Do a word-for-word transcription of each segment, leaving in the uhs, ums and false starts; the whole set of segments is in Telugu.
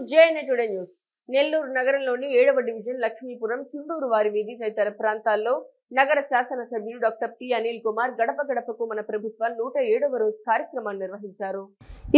From J N I Today News, Nellore Nagaraloni, seventh Division, Lakshmipuram, Chunduru Varivedi, Thaitara Prantallo, Nagara Shasana Sabhyudu Doctor P. Anil Kumar, Gadapa Gadapakku Mana Prabhutvam, one oh seventh Roju Karyakramam Nirvahincharu.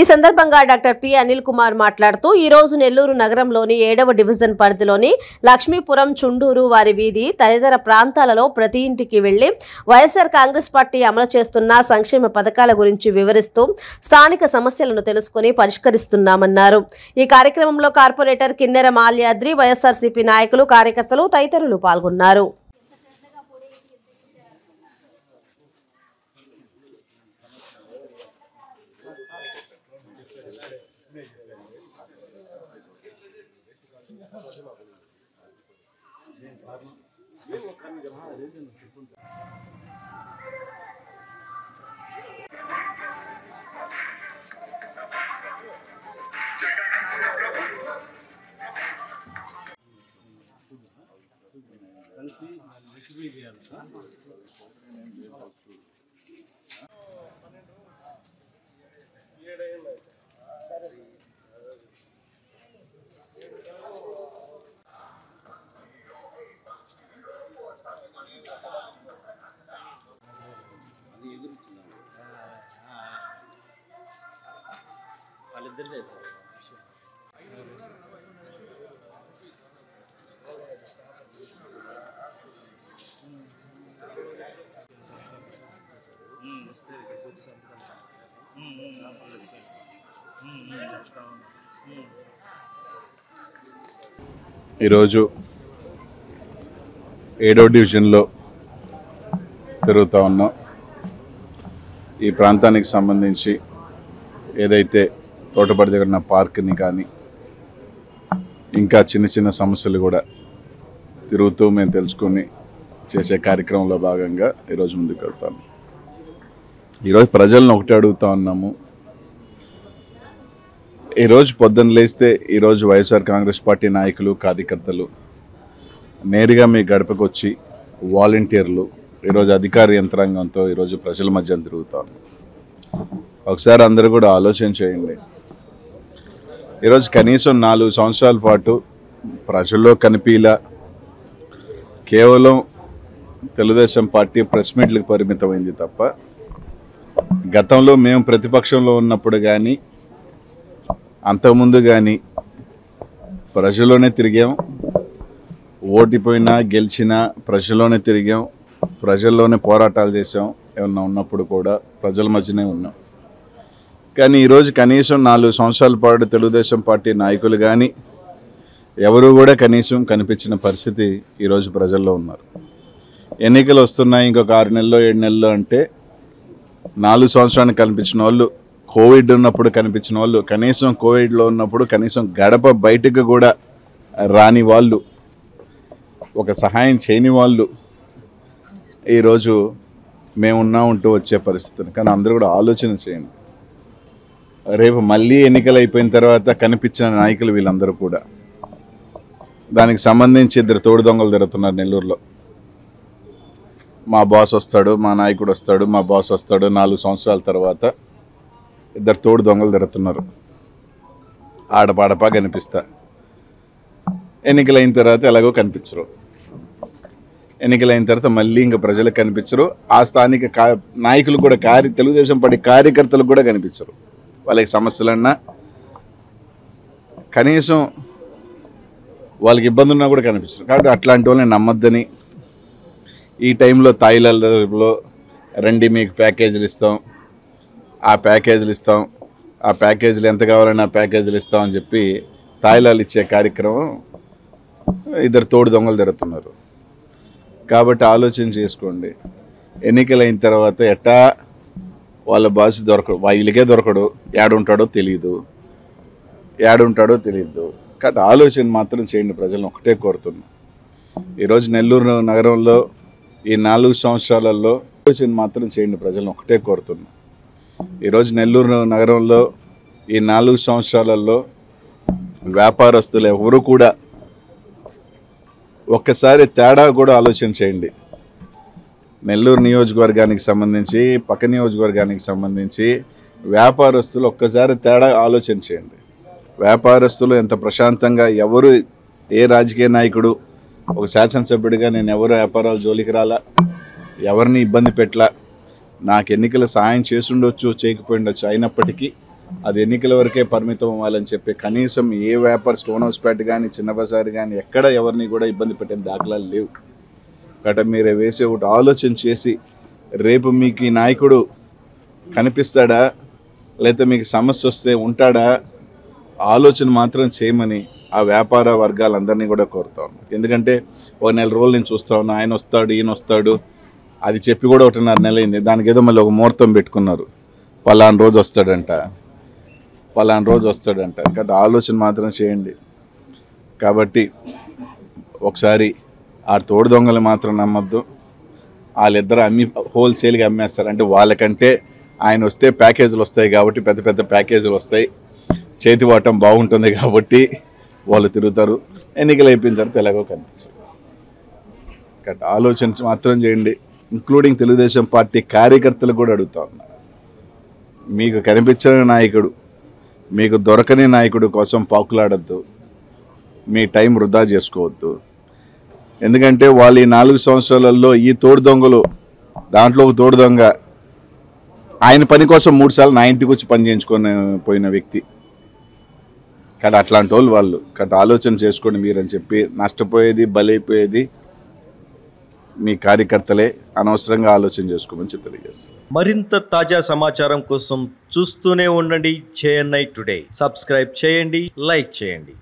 ఈ సందర్భంగా డాక్టర్ పి అనిల్ కుమార్ మాట్లాడుతూ ఈ రోజు నెల్లూరు నగరంలోని ఏడవ డివిజన్ పరిధిలోని లక్ష్మీపురం చుండూరు వారి వీధి తదితర ప్రాంతాలలో ప్రతి ఇంటికి వెళ్లి వైఎస్ఆర్ కాంగ్రెస్ పార్టీ అమలు చేస్తున్న సంక్షేమ పథకాల గురించి వివరిస్తూ స్థానిక సమస్యలను తెలుసుకొని పరిష్కరిస్తున్నామన్నారు. ఈ కార్యక్రమంలో కార్పొరేటర్ కిన్నెర మాల్యాద్రి వైఎస్ఆర్సీపీ నాయకులు కార్యకర్తలు తదితరులు పాల్గొన్నారు. ఈరోజు ఏడో డివిజన్లో తిరుగుతూ ఉన్నాం. ఈ ప్రాంతానికి సంబంధించి ఏదైతే తోటపడి దగ్గర ఉన్న పార్క్ని కానీ ఇంకా చిన్న చిన్న సమస్యలు కూడా తిరుగుతూ మేము తెలుసుకొని చేసే కార్యక్రమంలో భాగంగా ఈరోజు ముందుకు వెళ్తాము. ఈరోజు ప్రజలను ఒకటి అడుగుతూ ఉన్నాము. ఈరోజు పొద్దున్న లేస్తే ఈరోజు వైఎస్ఆర్ కాంగ్రెస్ పార్టీ నాయకులు కార్యకర్తలు నేరుగా మీ గడపకు వచ్చి వాలంటీర్లు ఈరోజు అధికార యంత్రాంగంతో ఈరోజు ప్రజల మధ్య తిరుగుతాం. ఒకసారి అందరూ కూడా ఆలోచన చేయండి. ఈరోజు కనీసం నాలుగు సంవత్సరాల పాటు ప్రజల్లో కనిపిలా కేవలం తెలుగుదేశం పార్టీ ప్రెస్ మీట్లకు పరిమితమైంది తప్ప గతంలో మేము ప్రతిపక్షంలో ఉన్నప్పుడు కానీ అంతకుముందు కానీ ప్రజల్లోనే తిరిగాం. ఓటిపోయినా గెలిచినా ప్రజల్లోనే తిరిగాం, ప్రజల్లోనే పోరాటాలు చేసాం. ఏమన్నా ఉన్నప్పుడు కూడా ప్రజల మధ్యనే ఉన్నాం. కానీ ఈరోజు కనీసం నాలుగు సంవత్సరాల పాటు తెలుగుదేశం పార్టీ నాయకులు కానీ ఎవరు కూడా కనీసం కనిపించిన పరిస్థితి ఈరోజు ప్రజల్లో ఉన్నారు. ఎన్నికలు వస్తున్నాయి, ఇంకొక ఆరు నెలలో ఏడు నెలలో అంటే నాలుగు సంవత్సరానికి కనిపించిన వాళ్ళు, కోవిడ్ ఉన్నప్పుడు కనిపించిన వాళ్ళు, కనీసం కోవిడ్లో ఉన్నప్పుడు కనీసం గడప బయటకు కూడా రాని వాళ్ళు, ఒక సహాయం చేయని వాళ్ళు ఈరోజు మేమున్నా ఉంటూ వచ్చే పరిస్థితులు. కానీ అందరూ కూడా ఆలోచన చేయండి. రేపు మళ్ళీ ఎన్నికలు అయిపోయిన తర్వాత కనిపించిన నాయకులు వీళ్ళందరూ కూడా దానికి సంబంధించి ఇద్దరు తోడు దొంగలు తిరుగుతున్నారు నెల్లూరులో. మా బాస్ వస్తాడు, మా నాయకుడు వస్తాడు, మా బాస్ వస్తాడు, నాలుగు సంవత్సరాల తర్వాత ఇద్దరు తోడు దొంగలు తిరుగుతున్నారు. ఆడపాడపా కనిపిస్తా, ఎన్నికలైన తర్వాత ఎలాగో కనిపించరు. ఎన్నికలైన తర్వాత మళ్ళీ ఇంకా ప్రజలకు కనిపించరు. ఆ స్థానిక కా నాయకులు కూడా కార్య తెలుగుదేశం పార్టీ కార్యకర్తలకు కూడా కనిపించరు. వాళ్ళకి సమస్యలన్నా కనీసం వాళ్ళకి ఇబ్బంది ఉన్నా కూడా కనిపించరు. కాబట్టి అట్లాంటి వాళ్ళని నమ్మద్దని ఈ టైంలో తాయిలలో రండి మీకు ప్యాకేజీలు ఇస్తాం, ఆ ప్యాకేజీలు ఇస్తాం, ఆ ప్యాకేజీలు ఎంత కావాలన్నా ఆ ప్యాకేజీలు ఇస్తాం అని చెప్పి తాయిలాలు ఇచ్చే కార్యక్రమం ఇద్దరు తోడు దొంగలు తిరుగుతున్నారు. కాబట్టి ఆలోచన చేసుకోండి. ఎన్నికలైన తర్వాత ఎట్టా వాళ్ళ బాధ్యత దొరకడు, వీళ్ళకే దొరకడు, ఏడుంటాడో తెలియదు, ఏడుంటాడో తెలియదు. కాబట్టి ఆలోచన మాత్రం చేయండి. ప్రజలను ఒకటే కోరుతున్నాం. ఈరోజు నెల్లూరు నగరంలో ఈ నాలుగు సంవత్సరాలలో ఆలోచన మాత్రం చేయండి. ప్రజలను ఒకటే కోరుతున్నాం. ఈరోజు నెల్లూరు నగరంలో ఈ నాలుగు సంవత్సరాలలో వ్యాపారస్తులు ఎవరు కూడా ఒక్కసారి తేడా కూడా ఆలోచన చేయండి. నెల్లూరు నియోజకవర్గానికి సంబంధించి పక్క నియోజకవర్గానికి సంబంధించి వ్యాపారస్తులు ఒక్కసారి తేడా ఆలోచన చేయండి. వ్యాపారస్తులు ఎంత ప్రశాంతంగా ఎవరు ఏ రాజకీయ నాయకుడు ఒక శాసనసభ్యుడిగా నేను ఎవరు వ్యాపారాలు జోలికి రాలా, ఎవరిని ఇబ్బంది పెట్టలా. నాకు ఎన్నికల సాయం చేసుండొచ్చు, చేయకపోయిండొచ్చు, అయినప్పటికీ అది ఎన్నికల వరకే పరిమితం అవ్వాలని చెప్పి కనీసం ఏ వ్యాపార స్టోన్ హౌస్ పేట కానీ చిన్న బజారు కానీ ఎక్కడ ఎవరిని కూడా ఇబ్బంది పెట్టిన దాఖలాలు లేవు. కాబట్టి మీరు వేసే ఒకటి ఆలోచన చేసి, రేపు మీకు ఈ నాయకుడు కనిపిస్తాడా లేకపోతే మీకు సమస్య వస్తే ఉంటాడా ఆలోచన మాత్రం చేయమని ఆ వ్యాపార వర్గాలందరినీ కూడా కోరుతా ఉన్నాను. ఎందుకంటే ఓ నెల రోజులు నేను చూస్తా ఉన్నా, ఆయన వస్తాడు ఈయన వస్తాడు అది చెప్పి కూడా ఒకటిన్నర నెల అయింది. దానికి ఏదో మళ్ళీ ఒక ముహూర్తం పెట్టుకున్నారు, పలానా రోజు వస్తాడంట పలానా రోజు వస్తాడంట కాబట్టి ఆలోచన మాత్రం చేయండి. కాబట్టి ఒకసారి ఆ తోడు దొంగలు మాత్రం నమ్మద్దు. వాళ్ళిద్దరు అమ్మి హోల్సేల్గా అమ్మేస్తారు అంటే వాళ్ళకంటే ఆయన వస్తే ప్యాకేజీలు వస్తాయి కాబట్టి పెద్ద పెద్ద ప్యాకేజీలు వస్తాయి, చేతి వాటం బాగుంటుంది కాబట్టి వాళ్ళు తిరుగుతారు. ఎన్నికలు అయిపోయిన తర్వాత ఎలాగో కనిపించదు. కాబట్టి ఆలోచన మాత్రం చేయండి. ఇంక్లూడింగ్ తెలుగుదేశం పార్టీ కార్యకర్తలు కూడా అడుగుతా ఉన్నారు, మీకు కనిపించని నాయకుడు మీకు దొరకని నాయకుడు కోసం పాకులాడద్దు, మీ టైం వృధా చేసుకోవద్దు. ఎందుకంటే వాళ్ళు ఈ నాలుగు సంవత్సరాలలో ఈ తోడు దొంగలు దాంట్లో ఒక తోడు దొంగ ఆయన పని కోసం మూడు సార్లు నా ఇంటికి వచ్చి పని చేయించుకొని పోయిన వ్యక్తి కదా. అట్లాంటి వాళ్ళు వాళ్ళు కదా ఆలోచన చేసుకోండి మీరని చెప్పి నష్టపోయేది బలైపోయేది మీ కార్యకర్తలే. అనవసరంగా ఆలోచన చేసుకోమని చెప్పి తెలియజేస్తాను. మరింత తాజా సమాచారం కోసం చూస్తూనే ఉండండి జేఎన్ఐ టుడే. సబ్స్క్రైబ్ చేయండి, లైక్ చేయండి.